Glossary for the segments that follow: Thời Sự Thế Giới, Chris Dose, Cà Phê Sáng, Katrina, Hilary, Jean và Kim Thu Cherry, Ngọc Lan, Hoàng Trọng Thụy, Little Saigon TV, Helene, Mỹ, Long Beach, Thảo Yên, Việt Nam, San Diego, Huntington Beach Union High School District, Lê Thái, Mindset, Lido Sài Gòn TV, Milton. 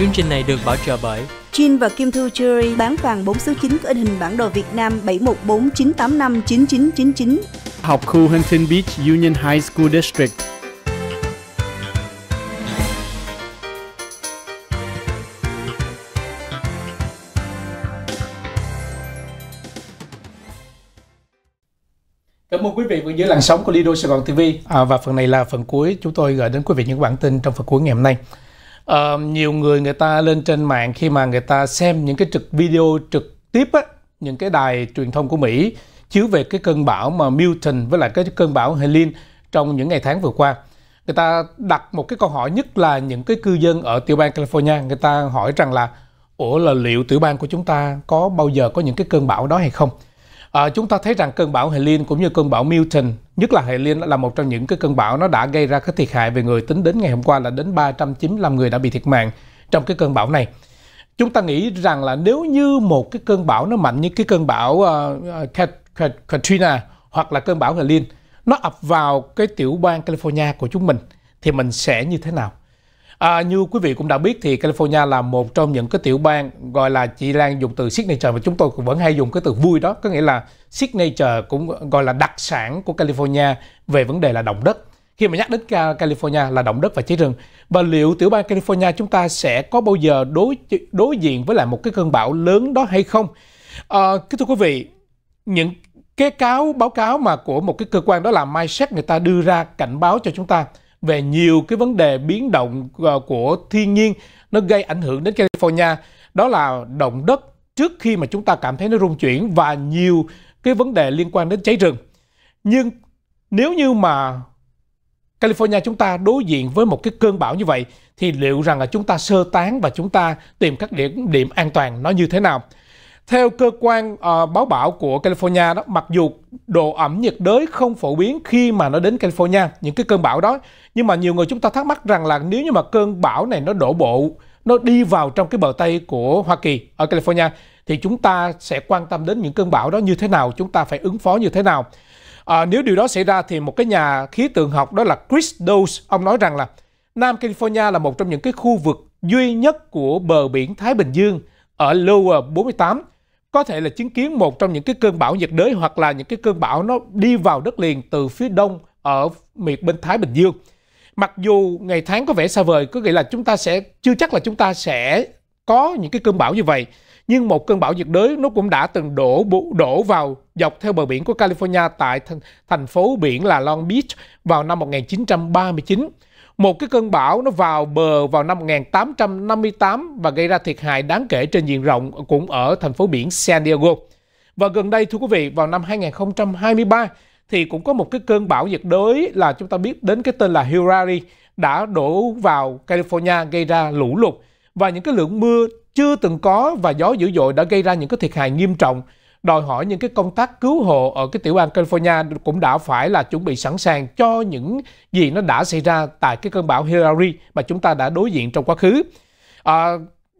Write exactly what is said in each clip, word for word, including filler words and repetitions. Chương trình này được bảo trợ bởi Jean và Kim Thu Cherry, bán vàng bốn số chín có in hình bản đồ Việt Nam bảy một bốn chín tám năm chín chín chín chín. Học khu Huntington Beach Union High School District. Cảm ơn quý vị vẫn dưới làn sóng của Lido Sài Gòn ti vi. À, và phần này là phần cuối, chúng tôi gửi đến quý vị những bản tin trong phần cuối ngày hôm nay. À, nhiều người người ta lên trên mạng khi mà người ta xem những cái trực video trực tiếp á, những cái đài truyền thông của Mỹ chiếu về cái cơn bão mà Milton với lại cái cơn bão Helene trong những ngày tháng vừa qua. Người ta đặt một cái câu hỏi, nhất là những cái cư dân ở tiểu bang California, người ta hỏi rằng là ủa là liệu tiểu bang của chúng ta có bao giờ có những cái cơn bão đó hay không? À, chúng ta thấy rằng cơn bão Helene cũng như cơn bão Milton, nhất là Helene là một trong những cái cơn bão nó đã gây ra cái thiệt hại về người, tính đến ngày hôm qua là đến ba trăm chín mươi lăm người đã bị thiệt mạng trong cái cơn bão này. Chúng ta nghĩ rằng là nếu như một cái cơn bão nó mạnh như cái cơn bão uh, Katrina hoặc là cơn bão Helene nó ập vào cái tiểu bang California của chúng mình thì mình sẽ như thế nào? À, như quý vị cũng đã biết thì California là một trong những cái tiểu bang, gọi là chị Lan dùng từ signature và chúng tôi cũng vẫn hay dùng cái từ vui đó, có nghĩa là signature cũng gọi là đặc sản của California về vấn đề là động đất. Khi mà nhắc đến California là động đất và cháy rừng. Và liệu tiểu bang California chúng ta sẽ có bao giờ đối đối diện với lại một cái cơn bão lớn đó hay không? À, thưa quý vị, những cái cáo báo cáo mà của một cái cơ quan đó là Mindset, người ta đưa ra cảnh báo cho chúng ta về nhiều cái vấn đề biến động của thiên nhiên nó gây ảnh hưởng đến California, đó là động đất trước khi mà chúng ta cảm thấy nó rung chuyển và nhiều cái vấn đề liên quan đến cháy rừng. Nhưng nếu như mà California chúng ta đối diện với một cái cơn bão như vậy thì liệu rằng là chúng ta sơ tán và chúng ta tìm các điểm điểm an toàn nó như thế nào? Theo cơ quan uh, báo bão của California đó, mặc dù độ ẩm nhiệt đới không phổ biến khi mà nó đến California, những cái cơn bão đó, nhưng mà nhiều người chúng ta thắc mắc rằng là nếu như mà cơn bão này nó đổ bộ, nó đi vào trong cái bờ Tây của Hoa Kỳ ở California thì chúng ta sẽ quan tâm đến những cơn bão đó như thế nào, chúng ta phải ứng phó như thế nào. Uh, nếu điều đó xảy ra thì một cái nhà khí tượng học đó là Chris Dose, ông nói rằng là Nam California là một trong những cái khu vực duy nhất của bờ biển Thái Bình Dương ở Lower bốn mươi tám có thể là chứng kiến một trong những cái cơn bão nhiệt đới hoặc là những cái cơn bão nó đi vào đất liền từ phía đông ở miệt bên Thái Bình Dương. Mặc dù ngày tháng có vẻ xa vời, có nghĩa là chúng ta sẽ chưa chắc là chúng ta sẽ có những cái cơn bão như vậy, nhưng một cơn bão nhiệt đới nó cũng đã từng đổ đổ vào dọc theo bờ biển của California tại thành, thành phố biển là Long Beach vào năm một nghìn chín trăm ba mươi chín. Một cái cơn bão nó vào bờ vào năm một nghìn tám trăm năm mươi tám và gây ra thiệt hại đáng kể trên diện rộng cũng ở thành phố biển San Diego. Và gần đây thưa quý vị, vào năm hai nghìn không trăm hai mươi ba thì cũng có một cái cơn bão nhiệt đới là chúng ta biết đến cái tên là Hilary đã đổ vào California gây ra lũ lụt. Và những cái lượng mưa chưa từng có và gió dữ dội đã gây ra những cái thiệt hại nghiêm trọng, đòi hỏi những cái công tác cứu hộ ở cái tiểu bang California cũng đã phải là chuẩn bị sẵn sàng cho những gì nó đã xảy ra tại cái cơn bão Hilary mà chúng ta đã đối diện trong quá khứ. À,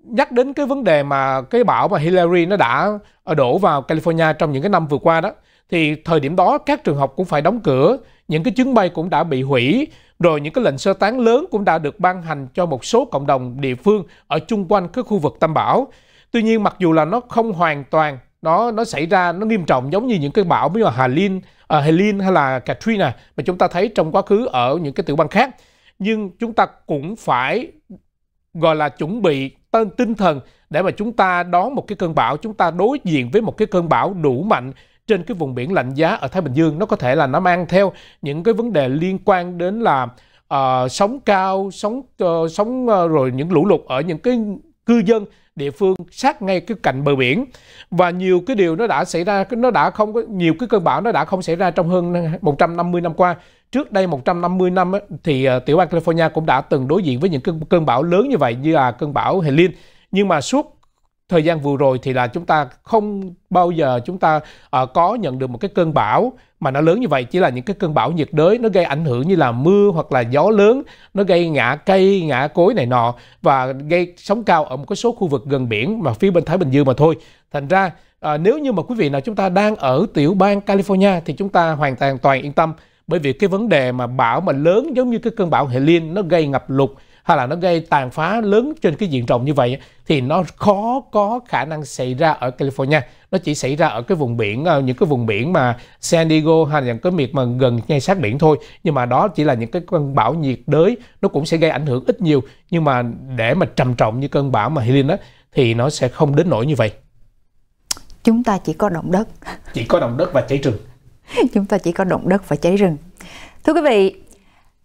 nhắc đến cái vấn đề mà cái bão mà Hilary nó đã đổ vào California trong những cái năm vừa qua đó, thì thời điểm đó các trường học cũng phải đóng cửa, những cái chuyến bay cũng đã bị hủy, rồi những cái lệnh sơ tán lớn cũng đã được ban hành cho một số cộng đồng địa phương ở chung quanh cái khu vực tâm bão. Tuy nhiên mặc dù là nó không hoàn toàn Nó, nó xảy ra, nó nghiêm trọng giống như những cái bão như là Helene, uh, Helene hay là Katrina mà chúng ta thấy trong quá khứ ở những cái tiểu bang khác. Nhưng chúng ta cũng phải gọi là chuẩn bị tên tinh thần để mà chúng ta đón một cái cơn bão, chúng ta đối diện với một cái cơn bão đủ mạnh trên cái vùng biển lạnh giá ở Thái Bình Dương. Nó có thể là nó mang theo những cái vấn đề liên quan đến là uh, sóng cao, sóng, uh, sóng uh, rồi những lũ lụt ở những cái cư dân địa phương sát ngay cái cạnh bờ biển. Và nhiều cái điều nó đã xảy ra, nó đã không có nhiều cái cơn bão nó đã không xảy ra trong hơn một trăm năm mươi năm qua. Trước đây một trăm năm mươi năm ấy, thì tiểu bang California cũng đã từng đối diện với những cơn, cơn bão lớn như vậy như là cơn bão Helene. Nhưng mà suốt thời gian vừa rồi thì là chúng ta không bao giờ chúng ta uh, có nhận được một cái cơn bão mà nó lớn như vậy, chỉ là những cái cơn bão nhiệt đới nó gây ảnh hưởng như là mưa hoặc là gió lớn, nó gây ngã cây, ngã cối này nọ và gây sóng cao ở một cái số khu vực gần biển mà phía bên Thái Bình Dương mà thôi. Thành ra uh, nếu như mà quý vị nào chúng ta đang ở tiểu bang California thì chúng ta hoàn toàn toàn yên tâm, bởi vì cái vấn đề mà bão mà lớn giống như cái cơn bão Helene nó gây ngập lụt, hay là nó gây tàn phá lớn trên cái diện rộng như vậy thì nó khó có khả năng xảy ra ở California. Nó chỉ xảy ra ở cái vùng biển, những cái vùng biển mà San Diego hay là những cái miệt mà gần ngay sát biển thôi. Nhưng mà đó chỉ là những cái cơn bão nhiệt đới, nó cũng sẽ gây ảnh hưởng ít nhiều. Nhưng mà để mà trầm trọng như cơn bão mà Helene đó, thì nó sẽ không đến nỗi như vậy. Chúng ta chỉ có động đất. Chỉ có động đất và cháy rừng. Chúng ta chỉ có động đất và cháy rừng. Thưa quý vị,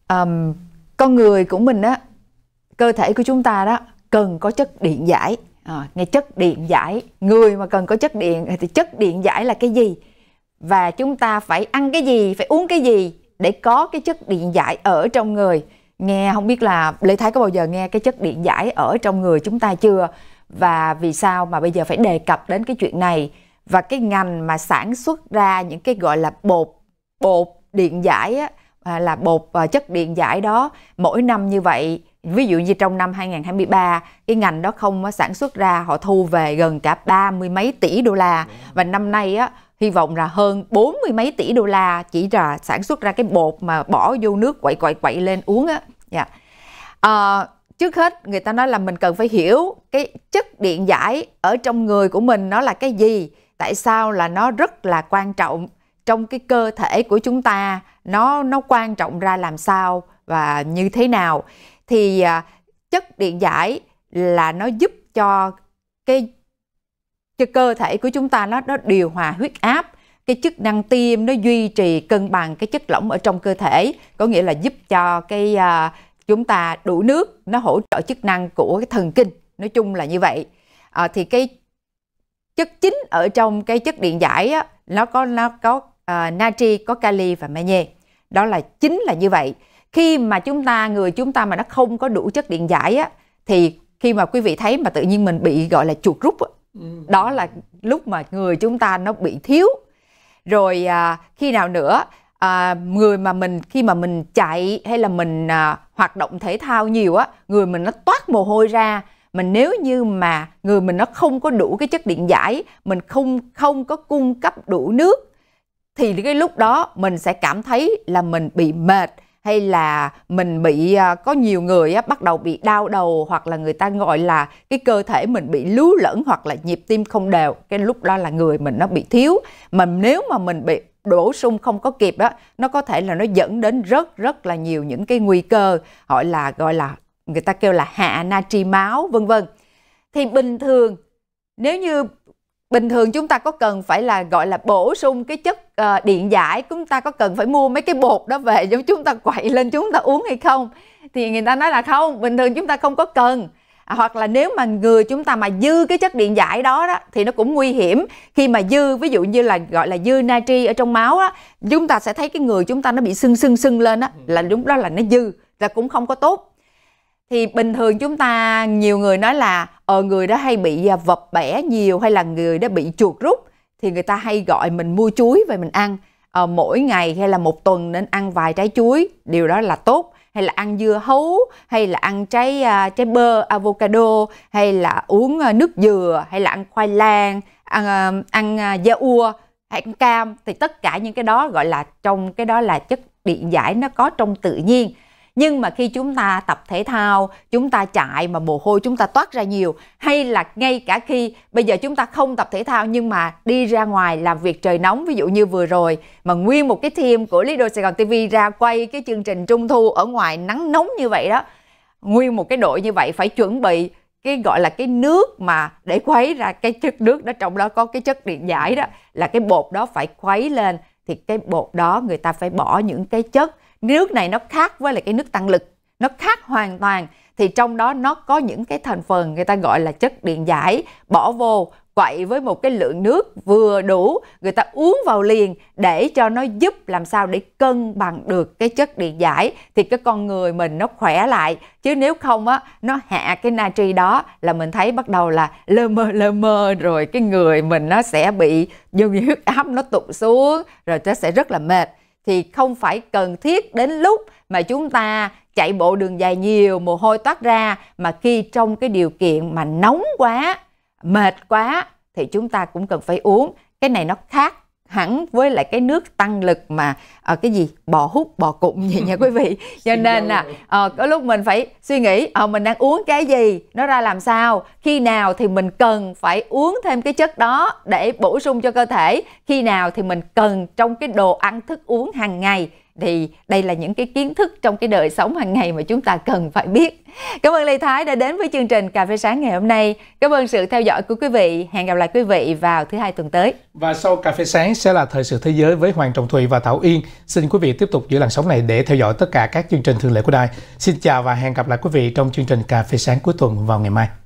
um, con người của mình á, cơ thể của chúng ta đó cần có chất điện giải. À, nghe chất điện giải, người mà cần có chất điện thì chất điện giải là cái gì? Và chúng ta phải ăn cái gì, phải uống cái gì để có cái chất điện giải ở trong người. Nghe không biết là Lê Thái có bao giờ nghe cái chất điện giải ở trong người chúng ta chưa? Và vì sao mà bây giờ phải đề cập đến cái chuyện này? Và cái ngành mà sản xuất ra những cái gọi là bột, bột điện giải á, là bột chất điện giải đó, mỗi năm như vậy, ví dụ như trong năm hai không hai ba, cái ngành đó không sản xuất ra, họ thu về gần cả ba mươi mấy tỷ đô la. Và năm nay á, hy vọng là hơn bốn mươi mấy tỷ đô la chỉ là sản xuất ra cái bột mà bỏ vô nước quậy quậy quậy lên uống á. Yeah. À, trước hết người ta nói là mình cần phải hiểu cái chất điện giải ở trong người của mình nó là cái gì, tại sao là nó rất là quan trọng trong cái cơ thể của chúng ta, nó nó quan trọng ra làm sao và như thế nào. Thì à, chất điện giải là nó giúp cho cái cho cơ thể của chúng ta nó, nó điều hòa huyết áp, cái chức năng tim nó duy trì cân bằng cái chất lỏng ở trong cơ thể, có nghĩa là giúp cho cái à, chúng ta đủ nước, nó hỗ trợ chức năng của cái thần kinh, nói chung là như vậy. À, thì cái chất chính ở trong cái chất điện giải á, nó có nó có uh, natri, có kali và magie, đó là chính là như vậy. Khi mà chúng ta người chúng ta mà nó không có đủ chất điện giải á, thì khi mà quý vị thấy mà tự nhiên mình bị gọi là chuột rút á, đó là lúc mà người chúng ta nó bị thiếu. Rồi uh, khi nào nữa À, người mà mình khi mà mình chạy hay là mình à, hoạt động thể thao nhiều á, người mình nó toát mồ hôi ra. Mình nếu như mà người mình nó không có đủ cái chất điện giải, mình không không có cung cấp đủ nước, thì cái lúc đó mình sẽ cảm thấy là mình bị mệt, hay là mình bị à, có nhiều người á, bắt đầu bị đau đầu, hoặc là người ta gọi là cái cơ thể mình bị lú lẫn hoặc là nhịp tim không đều. Cái lúc đó là người mình nó bị thiếu, mà nếu mà mình bị bổ sung không có kịp đó, nó có thể là nó dẫn đến rất rất là nhiều những cái nguy cơ, gọi là gọi là người ta kêu là hạ natri máu, vân vân. Thì bình thường nếu như bình thường chúng ta có cần phải là gọi là bổ sung cái chất uh, điện giải, chúng ta có cần phải mua mấy cái bột đó về giống chúng ta quậy lên chúng ta uống hay không? Thì người ta nói là không, bình thường chúng ta không có cần. À, hoặc là nếu mà người chúng ta mà dư cái chất điện giải đó, đó thì nó cũng nguy hiểm. Khi mà dư, ví dụ như là gọi là dư natri ở trong máu á, chúng ta sẽ thấy cái người chúng ta nó bị sưng sưng sưng lên á, là đúng đó là nó dư, là cũng không có tốt. Thì bình thường chúng ta nhiều người nói là ờ người đó hay bị vập bẻ nhiều, hay là người đó bị chuột rút, thì người ta hay gọi mình mua chuối về mình ăn. Ờ, mỗi ngày hay là một tuần nên ăn vài trái chuối, điều đó là tốt. Hay là ăn dưa hấu, hay là ăn trái trái bơ, avocado, hay là uống nước dừa, hay là ăn khoai lang, ăn ăn da ua, hay ăn cam. Thì tất cả những cái đó gọi là trong cái đó là chất điện giải, nó có trong tự nhiên. Nhưng mà khi chúng ta tập thể thao, chúng ta chạy mà mồ hôi chúng ta toát ra nhiều, hay là ngay cả khi bây giờ chúng ta không tập thể thao nhưng mà đi ra ngoài làm việc trời nóng, ví dụ như vừa rồi mà nguyên một cái team của Little Saigon ti vi ra quay cái chương trình Trung Thu ở ngoài nắng nóng như vậy đó, nguyên một cái đội như vậy phải chuẩn bị cái gọi là cái nước mà để khuấy ra cái chất nước đó, trong đó có cái chất điện giải đó, là cái bột đó phải khuấy lên. Thì cái bột đó người ta phải bỏ những cái chất, nước này nó khác với lại cái nước tăng lực, nó khác hoàn toàn. Thì trong đó nó có những cái thành phần người ta gọi là chất điện giải, bỏ vô quậy với một cái lượng nước vừa đủ, người ta uống vào liền để cho nó giúp làm sao để cân bằng được cái chất điện giải, thì cái con người mình nó khỏe lại. Chứ nếu không á, nó hạ cái natri đó là mình thấy bắt đầu là lơ mơ lơ mơ, rồi cái người mình nó sẽ bị dư huyết áp nó tụt xuống, rồi nó sẽ rất là mệt. Thì không phải cần thiết đến lúc mà chúng ta chạy bộ đường dài nhiều, mồ hôi toát ra, mà khi trong cái điều kiện mà nóng quá, mệt quá thì chúng ta cũng cần phải uống. Cái này nó khác hẳn với lại cái nước tăng lực mà à, cái gì bò hút bò cụm gì nha quý vị. Cho nên là à, có lúc mình phải suy nghĩ à, mình đang uống cái gì, nó ra làm sao, khi nào thì mình cần phải uống thêm cái chất đó để bổ sung cho cơ thể, khi nào thì mình cần trong cái đồ ăn thức uống hàng ngày. Thì đây là những cái kiến thức trong cái đời sống hàng ngày mà chúng ta cần phải biết. Cảm ơn Lê Thái đã đến với chương trình Cà Phê Sáng ngày hôm nay. Cảm ơn sự theo dõi của quý vị. Hẹn gặp lại quý vị vào thứ hai tuần tới. Và sau Cà Phê Sáng sẽ là Thời sự thế giới với Hoàng Trọng Thụy và Thảo Yên. Xin quý vị tiếp tục giữ làn sóng này để theo dõi tất cả các chương trình thường lệ của đài. Xin chào và hẹn gặp lại quý vị trong chương trình Cà Phê Sáng cuối tuần vào ngày mai.